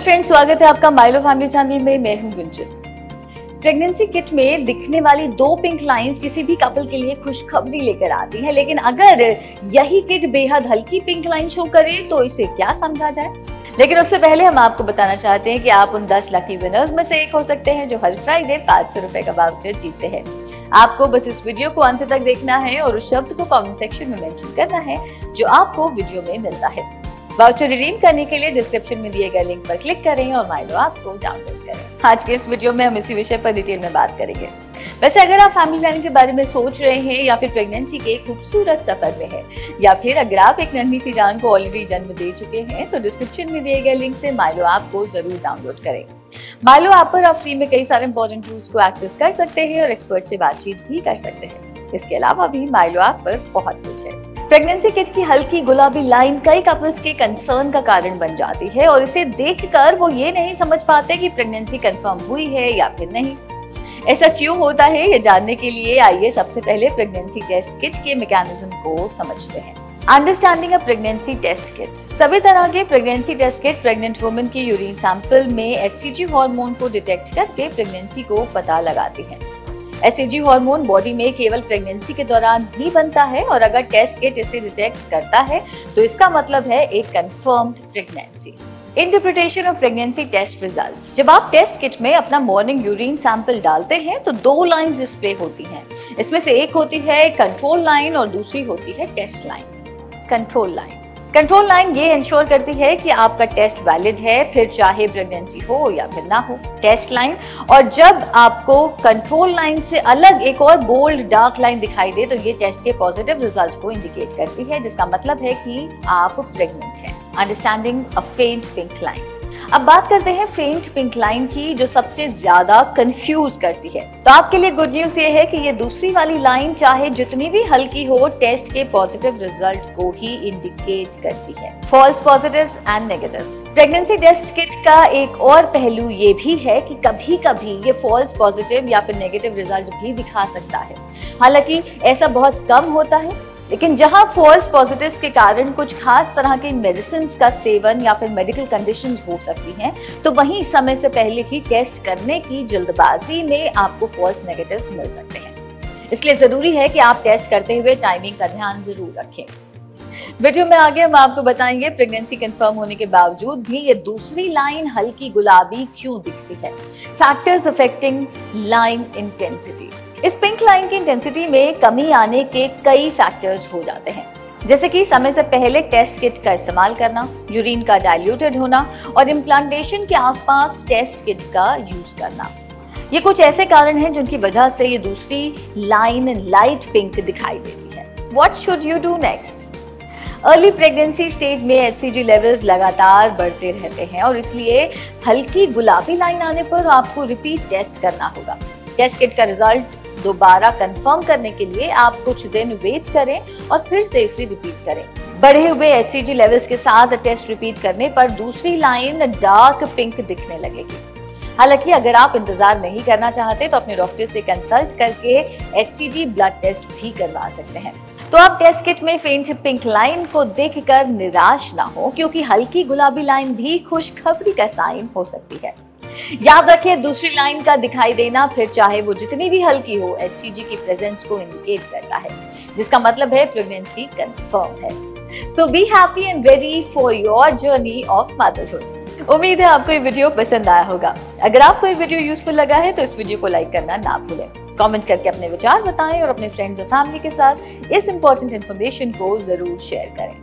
Hello friends, स्वागत है आपका माइलो फैमिली चैनल में। मैं हूं गुंजन। प्रेगनेंसी किट में दिखने वाली दो पिंक लाइंस किसी भी कपल के लिए खुशखबरी लेकर आती हैं, लेकिन अगर यही किट बेहद हल्की पिंक लाइन शो करे तो इसे क्या समझा जाए। लेकिन उससे पहले हम आपको बताना चाहते हैं कि आप उन 10 लकी विनर्स में से एक हो सकते हैं जो हर फ्राइडे 500 रुपए का वाउचर जीतते हैं। आपको बस इस वीडियो को अंत तक देखना है और उस शब्द को कमेंट सेक्शन में मेंशन करना है जो आपको वीडियो में मिलता है। वाउचर रिडीम करने के लिए डिस्क्रिप्शन में दिए गए लिंक पर क्लिक करें और माइलो आपको डाउनलोड करें। आज के इस वीडियो में हम इसी विषय पर डिटेल में बात करेंगे। वैसे अगर आप फैमिली प्लानिंग के बारे में सोच रहे हैं या फिर प्रेगनेंसी के खूबसूरत सफर में है, या फिर अगर आप एक नन्ही सी जान को ऑलरेडी जन्म दे चुके हैं तो डिस्क्रिप्शन में दिए गए लिंक से माइलो आपको जरूर डाउनलोड करें। माइलो ऐप पर आप फ्री में कई सारे इंपॉर्टेंट टूल्स को एक्सेस कर सकते हैं और एक्सपर्ट से बातचीत भी कर सकते हैं। इसके अलावा भी माइलो ऐप पर बहुत कुछ है। प्रेगनेंसी किट की हल्की गुलाबी लाइन कई कपल्स के कंसर्न का कारण बन जाती है और इसे देखकर वो ये नहीं समझ पाते कि प्रेगनेंसी कंफर्म हुई है या फिर नहीं। ऐसा क्यों होता है, ये जानने के लिए आइए सबसे पहले प्रेगनेंसी टेस्ट किट के मैकेनिज्म को समझते हैं। Understanding of pregnancy test kit. सभी तरह के pregnancy test kit pregnant women के यूरिन सैंपल में एचसीजी हार्मोन को डिटेक्ट करके प्रेगनेंसी को पता लगाती है। एचसीजी हार्मोन बॉडी में केवल प्रेगनेंसी के दौरान ही बनता है और अगर टेस्ट किट इसे डिटेक्ट करता है तो इसका मतलब है एक confirmed pregnancy. Interpretation of pregnancy test results. जब आप टेस्ट किट में अपना मॉर्निंग यूरिन सैंपल डालते हैं तो दो लाइंस डिस्प्ले होती हैं। इसमें से एक होती है कंट्रोल लाइन और दूसरी होती है टेस्ट लाइन। कंट्रोल लाइन ये इंश्योर करती है कि आपका टेस्ट वैलिड है, फिर चाहे प्रेगनेंसी हो या फिर ना हो। टेस्ट लाइन और जब आपको कंट्रोल लाइन से अलग एक और बोल्ड डार्क लाइन दिखाई दे तो ये टेस्ट के पॉजिटिव रिजल्ट को इंडिकेट करती है, जिसका मतलब है कि आप प्रेग्नेंट हैं। Understanding a faint pink line. अब बात करते हैं फेंट पिंक लाइन की, जो सबसे ज्यादा कंफ्यूज करती है। तो आपके लिए गुड न्यूज ये है कि ये दूसरी वाली लाइन चाहे जितनी भी हल्की हो, टेस्ट के पॉजिटिव रिजल्ट को ही इंडिकेट करती है। False positives and negatives. Pregnancy test kit का एक और पहलू ये भी है कि कभी कभी ये फॉल्स पॉजिटिव या फिर नेगेटिव रिजल्ट भी दिखा सकता है। हालांकि ऐसा बहुत कम होता है, लेकिन जहां फॉल्स पॉजिटिव्स के कारण कुछ खास तरह के मेडिसिन का सेवन या फिर मेडिकल कंडीशंस हो सकती हैं, तो वहीं समय से पहले ही टेस्ट करने की जल्दबाजी में आपको फॉल्स नेगेटिव्स मिल सकते हैं। इसलिए जरूरी है कि आप टेस्ट करते हुए टाइमिंग का ध्यान जरूर रखें। वीडियो में आगे हम आपको बताएंगे प्रेगनेंसी कंफर्म होने के बावजूद भी ये दूसरी लाइन हल्की गुलाबी क्यों दिखती है। Factors affecting line intensity. इस पिंक लाइन की इंटेंसिटी में कमी आने के कई फैक्टर्स हो जाते हैं, जैसे कि समय से पहले टेस्ट किट का इस्तेमाल करना, यूरिन का डाइल्यूटेड होना और इम्प्लांटेशन के आसपास टेस्ट किट का यूज करना। ये कुछ ऐसे कारण हैं जिनकी वजह से ये दूसरी लाइन लाइट पिंक दिखाई देती है। What should you do next. Early pregnancy stage में एचसीजी लेवल्स लगातार बढ़ते रहते हैं और इसलिए हल्की गुलाबी लाइन आने पर आपको रिपीट टेस्ट करना होगा। टेस्ट किट का रिजल्ट दोबारा कंफर्म करने के लिए आप कुछ दिन वेट करें और फिर से इसे रिपीट करें। बढ़े हुए एचसीजी लेवल्स के साथ टेस्ट रिपीट करने पर दूसरी लाइन डार्क पिंक दिखने लगेगी। हालांकि अगर आप इंतजार नहीं करना चाहते तो अपने डॉक्टर से कंसल्ट करके एचसीजी ब्लड टेस्ट भी करवा सकते हैं। तो आप टेस्ट किट में फेंट पिंक लाइन को देखकर निराश ना हो, क्योंकि हल्की गुलाबी लाइन भी खुशखबरी का साइन हो सकती है। याद रखें, दूसरी लाइन का दिखाई देना, फिर चाहे वो जितनी भी हल्की हो, एचसीजी की प्रेजेंस को इंडिकेट करता है, जिसका मतलब है प्रेगनेंसी कंफर्म है। So be happy and ready for your journey of motherhood. उम्मीद है आपको ये वीडियो पसंद आया होगा। अगर आपको ये वीडियो यूजफुल लगा है तो इस वीडियो को लाइक करना ना भूलें। कमेंट करके अपने विचार बताएं और अपने फ्रेंड्स और फैमिली के साथ इस इंपॉर्टेंट इन्फॉर्मेशन को जरूर शेयर करें।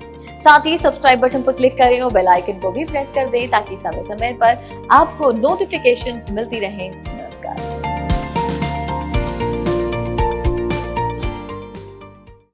साथ ही सब्सक्राइब बटन पर क्लिक करें और बेल आइकन को भी प्रेस कर दें ताकि समय समय पर आपको नोटिफिकेशंस मिलती रहें।